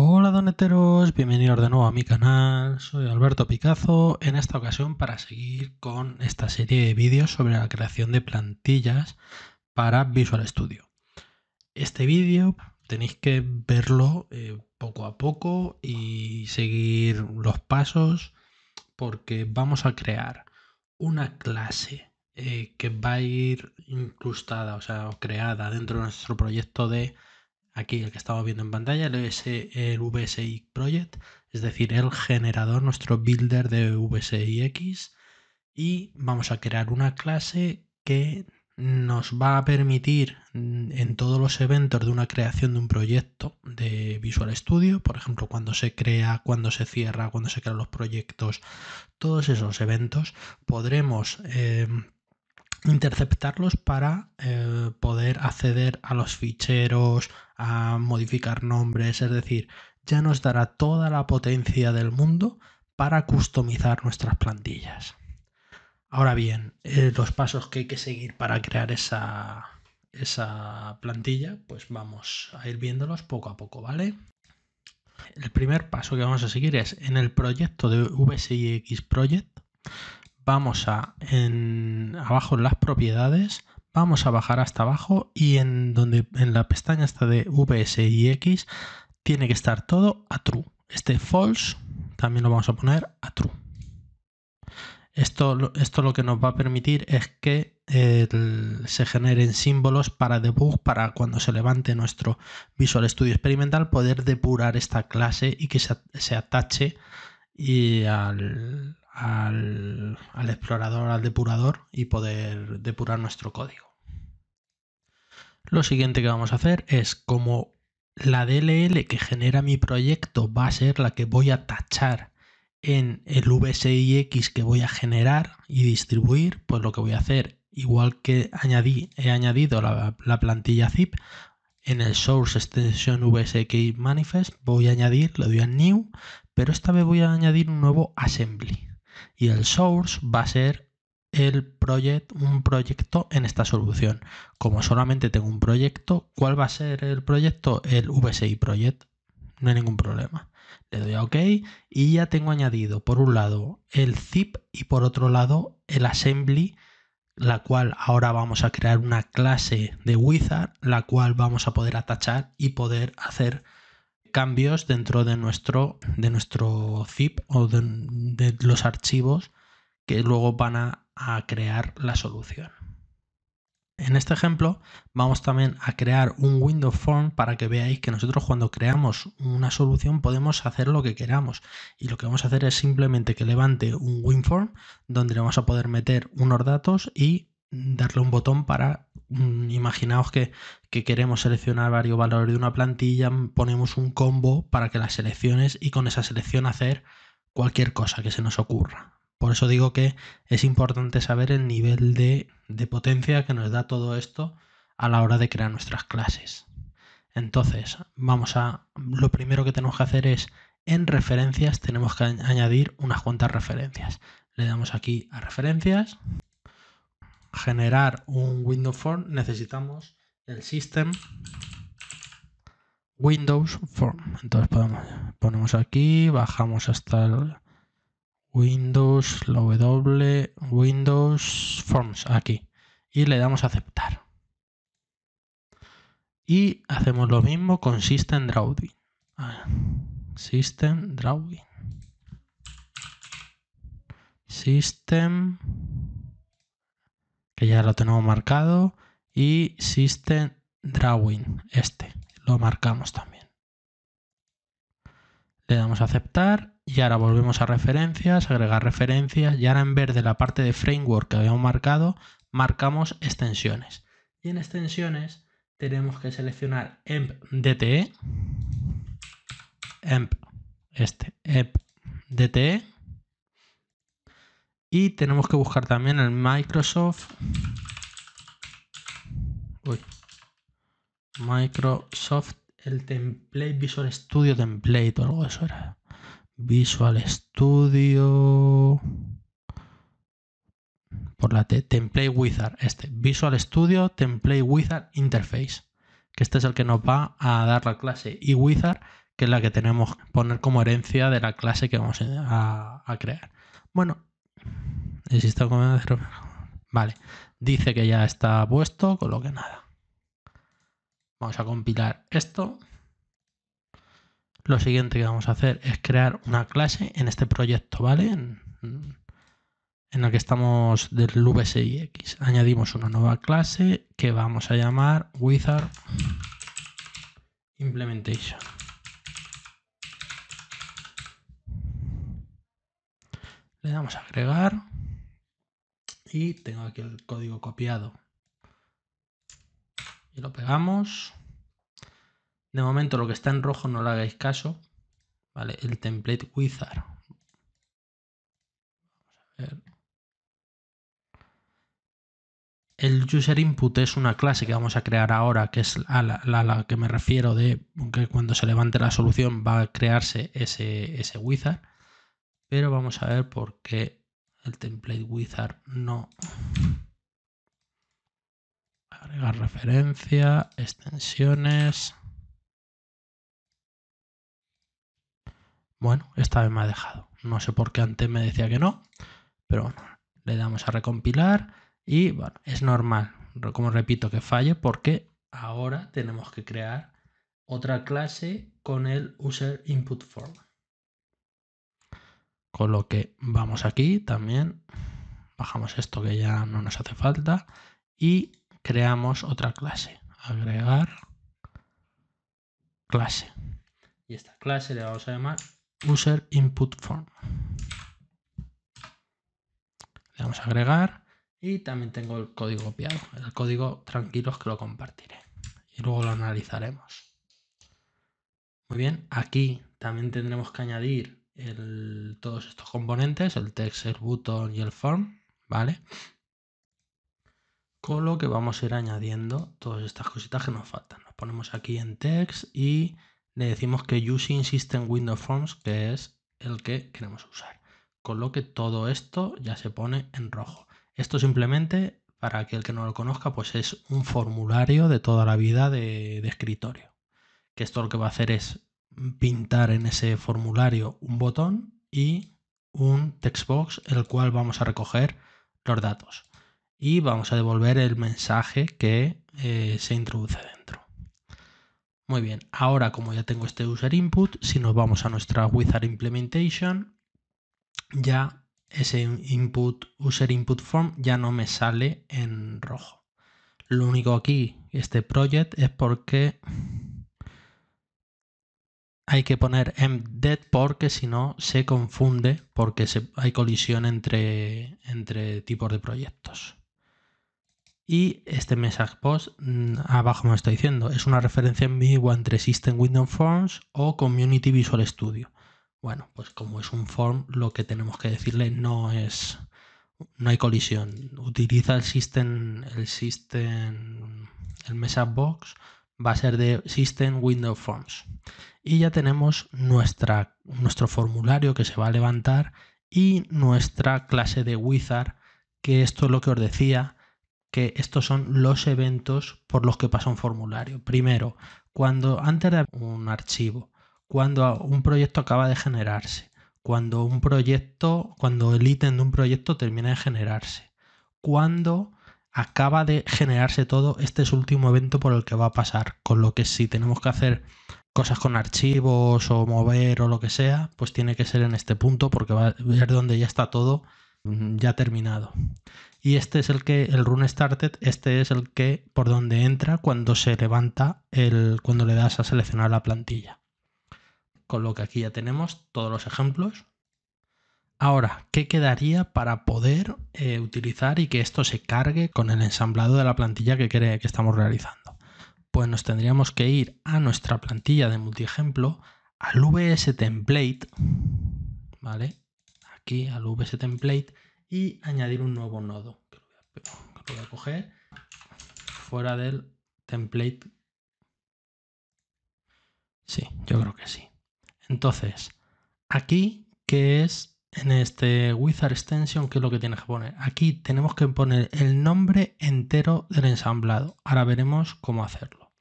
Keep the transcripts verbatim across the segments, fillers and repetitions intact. Hola doneteros, bienvenidos de nuevo a mi canal, soy Alberto Picazo, en esta ocasión para seguir con esta serie de vídeos sobre la creación de plantillas para Visual Studio. Este vídeo tenéis que verlo eh, poco a poco y seguir los pasos porque vamos a crear una clase eh, que va a ir incrustada, o sea, creada dentro de nuestro proyecto de... Aquí el que estamos viendo en pantalla, el, V S, el V S I Project, es decir, el generador, nuestro builder de V S I X. Y vamos a crear una clase que nos va a permitir en todos los eventos de una creación de un proyecto de Visual Studio, por ejemplo, cuando se crea, cuando se cierra, cuando se crean los proyectos, todos esos eventos podremos... Eh, interceptarlos para eh, poder acceder a los ficheros, a modificar nombres, es decir, ya nos dará toda la potencia del mundo para customizar nuestras plantillas. Ahora bien, eh, los pasos que hay que seguir para crear esa, esa plantilla, pues vamos a ir viéndolos poco a poco, ¿vale? El primer paso que vamos a seguir es en el proyecto de V S I X Project. Vamos a, en, abajo en las propiedades, vamos a bajar hasta abajo y en, donde, en la pestaña esta de V S I X tiene que estar todo a true. Este false también lo vamos a poner a true. Esto, esto lo que nos va a permitir es que eh, se generen símbolos para debug, para cuando se levante nuestro Visual Studio experimental poder depurar esta clase y que se, se atache y al... Al, al explorador, al depurador y poder depurar nuestro código. Lo siguiente que vamos a hacer es, como la D L L que genera mi proyecto va a ser la que voy a tachar en el V S I X que voy a generar y distribuir, pues lo que voy a hacer, igual que añadí, he añadido la, la plantilla zip, en el source extensión V S I X manifest voy a añadir, le doy a new, pero esta vez voy a añadir un nuevo assembly. Y el source va a ser el project, un proyecto en esta solución. Como solamente tengo un proyecto, ¿cuál va a ser el proyecto? El V S I Project. No hay ningún problema. Le doy a OK y ya tengo añadido por un lado el zip y por otro lado el assembly, la cual ahora vamos a crear una clase de wizard, la cual vamos a poder atachar y poder hacer cambios dentro de nuestro, de nuestro zip o de, de los archivos que luego van a, a crear la solución. En este ejemplo vamos también a crear un window form para que veáis que nosotros cuando creamos una solución podemos hacer lo que queramos y lo que vamos a hacer es simplemente que levante un win form donde le vamos a poder meter unos datos y darle un botón para... Imaginaos que, que queremos seleccionar varios valores de una plantilla, ponemos un combo para que las selecciones y con esa selección hacer cualquier cosa que se nos ocurra. Por eso digo que es importante saber el nivel de, de potencia que nos da todo esto a la hora de crear nuestras clases. Entonces, vamos a lo primero que tenemos que hacer es en referencias tenemos que añadir unas cuantas referencias. Le damos aquí a referencias. Generar un window form necesitamos el system windows form, entonces podemos, ponemos aquí, bajamos hasta el windows, la w, windows forms aquí y le damos a aceptar y hacemos lo mismo con system drawing, system drawing, system que ya lo tenemos marcado, y System Drawing, este, lo marcamos también. Le damos a aceptar y ahora volvemos a referencias, agregar referencias y ahora en verde la parte de Framework que habíamos marcado, marcamos extensiones. Y en extensiones tenemos que seleccionar EnvDTE, Env, este, EnvDTE, y tenemos que buscar también el Microsoft uy, Microsoft el template Visual Studio template o algo de eso era Visual Studio por la T template wizard este Visual Studio template wizard interface que este es el que nos va a dar la clase eWizard que es la que tenemos que poner como herencia de la clase que vamos a, a crear. Bueno, insisto, vale, dice que ya está puesto, con lo que nada. Vamos a compilar esto. Lo siguiente que vamos a hacer es crear una clase en este proyecto, ¿vale? En, en el que estamos del V S I X. Añadimos una nueva clase que vamos a llamar Wizard Implementation. Le damos a agregar y tengo aquí el código copiado. Y lo pegamos. De momento lo que está en rojo no le hagáis caso, ¿vale? El template wizard. Vamos a ver. El user input es una clase que vamos a crear ahora, que es a la, la, la que me refiero de que cuando se levante la solución va a crearse ese, ese wizard. Pero vamos a ver por qué el template wizard no. Agregar referencia, extensiones. Bueno, esta vez me ha dejado. No sé por qué antes me decía que no, pero bueno, le damos a recompilar y bueno, es normal, como repito, que falle porque ahora tenemos que crear otra clase con el UserInputForm. Con lo que vamos aquí también, bajamos esto que ya no nos hace falta y creamos otra clase. Agregar clase. Y esta clase le vamos a llamar UserInputForm. Le vamos a agregar y también tengo el código copiado. El código, tranquilos, que lo compartiré y luego lo analizaremos. Muy bien, aquí también tendremos que añadir el, todos estos componentes, el text, el button y el form, ¿vale? Con lo que vamos a ir añadiendo todas estas cositas que nos faltan. Nos ponemos aquí en text y le decimos que using system window forms, que es el que queremos usar. Con lo que todo esto ya se pone en rojo. Esto simplemente, para aquel que no lo conozca, pues es un formulario de toda la vida de, de escritorio. Que esto lo que va a hacer es pintar en ese formulario un botón y un textbox, el cual vamos a recoger los datos. Y vamos a devolver el mensaje que eh, se introduce dentro. Muy bien, ahora como ya tengo este user input, si nos vamos a nuestra Wizard Implementation, ya ese input, user input form ya no me sale en rojo. Lo único aquí, este project, es porque hay que poner EnvDTE porque si no se confunde, porque se, hay colisión entre, entre tipos de proyectos. Y este message post, abajo me está diciendo, es una referencia ambigua entre System Window Forms o Community Visual Studio. Bueno, pues como es un form, lo que tenemos que decirle no es, no hay colisión. Utiliza el System, el System, el message box va a ser de System Window Forms. Y ya tenemos nuestra, nuestro formulario que se va a levantar y nuestra clase de Wizard, que esto es lo que os decía, que estos son los eventos por los que pasa un formulario. Primero, cuando antes de un archivo, cuando un proyecto acaba de generarse, cuando un proyecto, cuando el ítem de un proyecto termina de generarse, cuando acaba de generarse todo, este es el último evento por el que va a pasar. Con lo que si tenemos que hacer cosas con archivos o mover o lo que sea, pues tiene que ser en este punto porque va a ver donde ya está todo ya terminado. Y este es el que, el run started, este es el que por donde entra cuando se levanta, el, cuando le das a seleccionar la plantilla. Con lo que aquí ya tenemos todos los ejemplos. Ahora, ¿qué quedaría para poder eh, utilizar y que esto se cargue con el ensamblado de la plantilla que, que estamos realizando? Pues nos tendríamos que ir a nuestra plantilla de multiejemplo, al VSTemplate, ¿vale? Aquí al VSTemplate. Y añadir un nuevo nodo, que lo voy a coger fuera del template. Sí, yo creo que sí. Entonces, aquí, ¿qué es en este Wizard Extension? ¿Qué es lo que tienes que poner? Aquí tenemos que poner el nombre entero del ensamblado. Ahora veremos cómo hacerlo.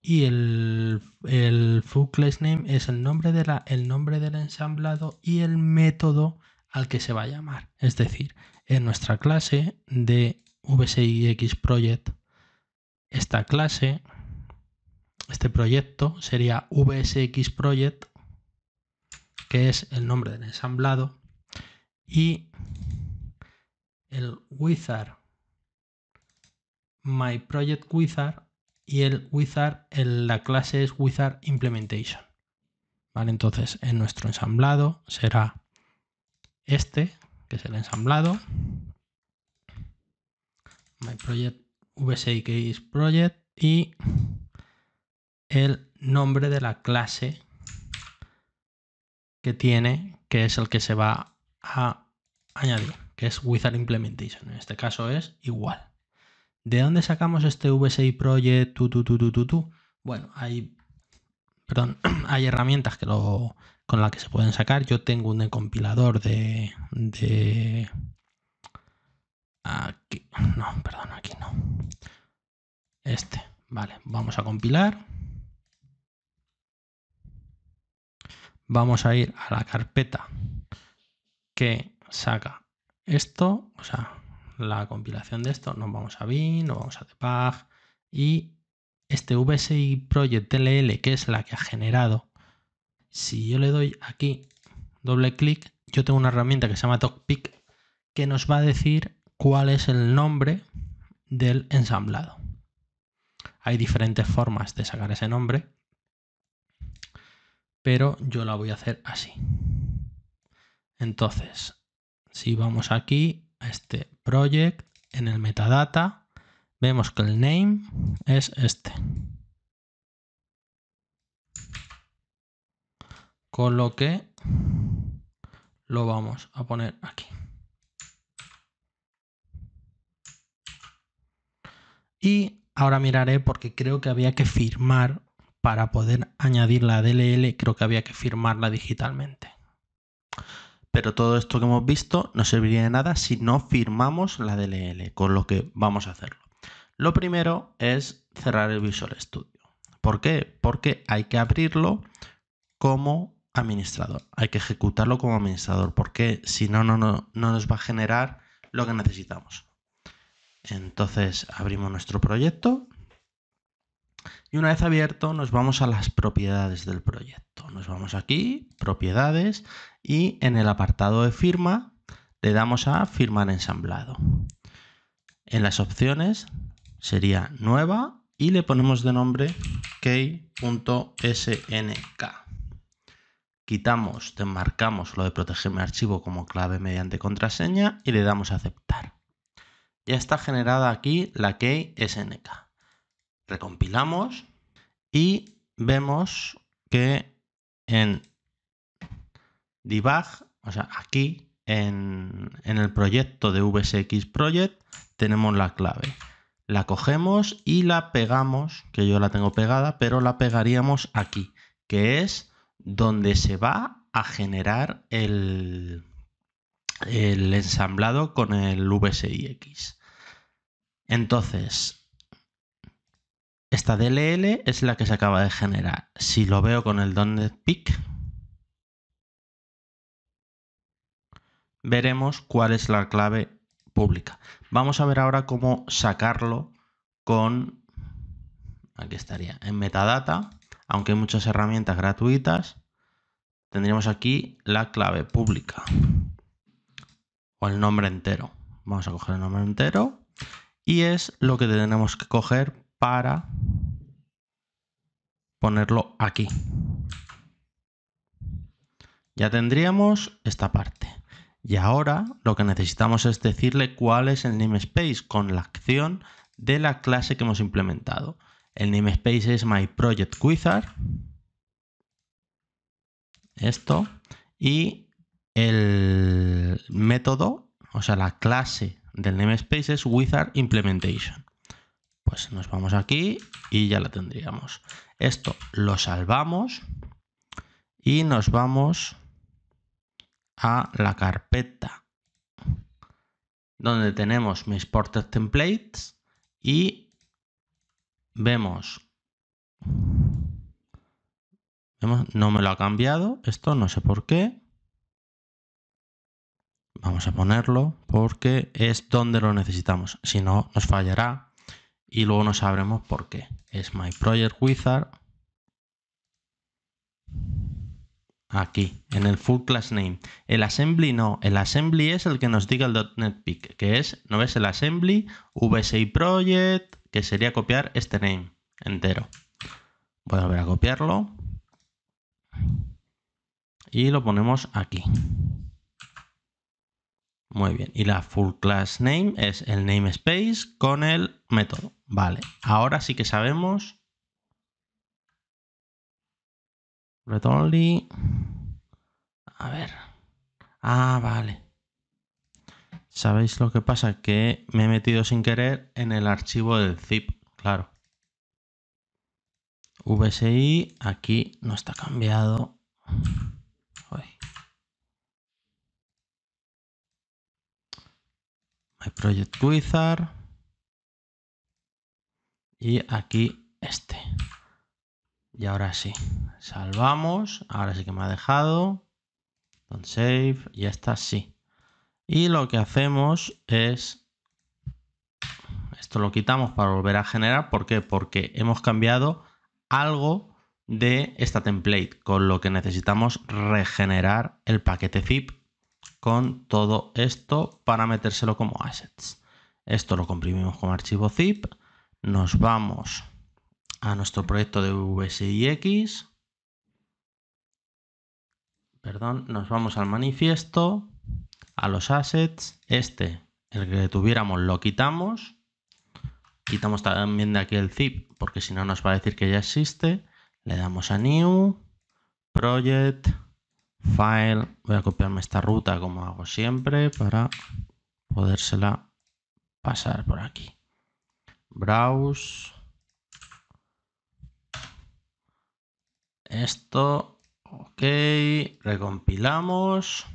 Y el el, el full class name es el nombre, de la, el nombre del ensamblado y el método al que se va a llamar. Es decir, en nuestra clase de V S I X Project, esta clase, este proyecto sería V S X Project, que es el nombre del ensamblado, y el Wizard, My Project Wizard, y el Wizard, el, la clase es Wizard Implementation. Vale, entonces en nuestro ensamblado será este, que es el ensamblado, My Project V S I X Project, y el nombre de la clase que tiene, que es el que se va a añadir, que es Wizard Implementation. En este caso es igual. ¿De dónde sacamos este V S I Project? Tu, tu, tu, tu, tu, tu? Bueno, hay, perdón, hay herramientas que lo, con las que se pueden sacar. Yo tengo un compilador de... de aquí, no, perdón, aquí no. Este, vale, vamos a compilar. Vamos a ir a la carpeta que saca esto, o sea, la compilación de esto. Nos vamos a bin, nos vamos a depag, y este V S I Project L L, que es la que ha generado, si yo le doy aquí doble clic, yo tengo una herramienta que se llama TockPick, que nos va a decir cuál es el nombre del ensamblado. Hay diferentes formas de sacar ese nombre, pero yo la voy a hacer así. Entonces, si vamos aquí a este project, en el metadata, vemos que el name es este. Con lo que lo vamos a poner aquí. Y ahora miraré, porque creo que había que firmar para poder añadir la D L L, creo que había que firmarla digitalmente. Pero todo esto que hemos visto no serviría de nada si no firmamos la D L L, con lo que vamos a hacerlo. Lo primero es cerrar el Visual Studio. ¿Por qué? Porque hay que abrirlo como administrador. Hay que ejecutarlo como administrador, porque si no, no, no, no nos va a generar lo que necesitamos. Entonces abrimos nuestro proyecto. Y una vez abierto, nos vamos a las propiedades del proyecto. Nos vamos aquí, propiedades, y en el apartado de firma le damos a firmar ensamblado. En las opciones sería nueva y le ponemos de nombre key.snk. Quitamos, desmarcamos lo de proteger mi archivo como clave mediante contraseña y le damos a aceptar. Ya está generada aquí la key.snk. Recompilamos y vemos que en debug, o sea, aquí en, en el proyecto de V S X Project tenemos la clave. La cogemos y la pegamos, que yo la tengo pegada, pero la pegaríamos aquí, que es donde se va a generar el, el ensamblado con el V S I X. Entonces, esta D L L es la que se acaba de generar. Si lo veo con el dotPeek, veremos cuál es la clave pública. Vamos a ver ahora cómo sacarlo con... Aquí estaría, en metadata, aunque hay muchas herramientas gratuitas, tendríamos aquí la clave pública o el nombre entero. Vamos a coger el nombre entero y es lo que tenemos que coger para ponerlo aquí. Ya tendríamos esta parte. Y ahora lo que necesitamos es decirle cuál es el namespace con la acción de la clase que hemos implementado. El namespace es MyProjectWizard. Esto. Y el método, o sea, la clase del namespace es Wizard Implementation. Pues nos vamos aquí y ya la tendríamos. Esto lo salvamos y nos vamos a la carpeta donde tenemos mis Project Templates y vemos Vemos, no me lo ha cambiado. Esto no sé por qué. Vamos a ponerlo porque es donde lo necesitamos. Si no, nos fallará y luego no sabremos por qué. Es My Project Wizard. Aquí, en el Full Class Name. El Assembly no. El Assembly es el que nos diga el dot net pick, que es, ¿no ves? El Assembly V S I Project, que sería copiar este name entero. Voy a volver a copiarlo. Y lo ponemos aquí. Muy bien. Y la full class name es el namespace con el método. Vale. Ahora sí que sabemos. Read only. A ver. Ah, vale. ¿Sabéis lo que pasa? Que me he metido sin querer en el archivo del zip. Claro. V S I. Aquí no está cambiado. My Project Wizard y aquí este. Y ahora sí, salvamos. Ahora sí que me ha dejado. Don't save y ya está, sí. Y lo que hacemos es esto lo quitamos para volver a generar. ¿Por qué? Porque hemos cambiado algo de esta template, con lo que necesitamos regenerar el paquete zip con todo esto para metérselo como assets. Esto lo comprimimos como archivo zip. Nos vamos a nuestro proyecto de V S I X. Perdón, nos vamos al manifiesto, a los assets. Este, el que tuviéramos, lo quitamos. Quitamos también de aquí el zip, porque si no nos va a decir que ya existe. Le damos a New, Project, File, voy a copiarme esta ruta como hago siempre para podérsela pasar por aquí. Browse. Esto, ok, recompilamos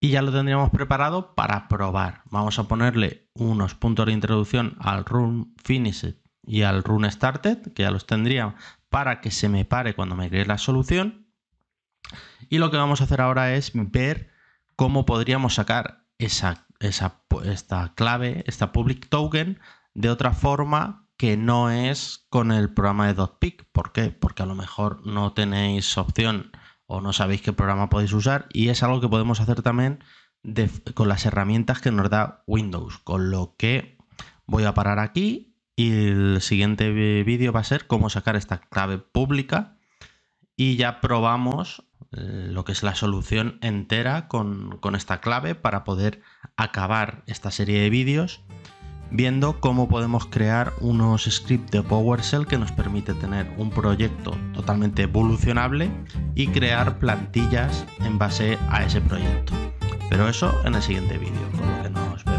y ya lo tendríamos preparado para probar. Vamos a ponerle unos puntos de introducción al run finished y al run started, que ya los tendría para que se me pare cuando me cree la solución. Y lo que vamos a hacer ahora es ver cómo podríamos sacar esa, esa, esta clave, esta public token, de otra forma que no es con el programa de dotPeek. ¿Por qué? Porque a lo mejor no tenéis opción o no sabéis qué programa podéis usar, y es algo que podemos hacer también de, con las herramientas que nos da Windows. Con lo que voy a parar aquí y el siguiente vídeo va a ser cómo sacar esta clave pública y ya probamos lo que es la solución entera con, con esta clave para poder acabar esta serie de vídeos viendo cómo podemos crear unos scripts de PowerShell que nos permite tener un proyecto totalmente evolucionable y crear plantillas en base a ese proyecto. Pero eso en el siguiente vídeo, con lo que nos vemos.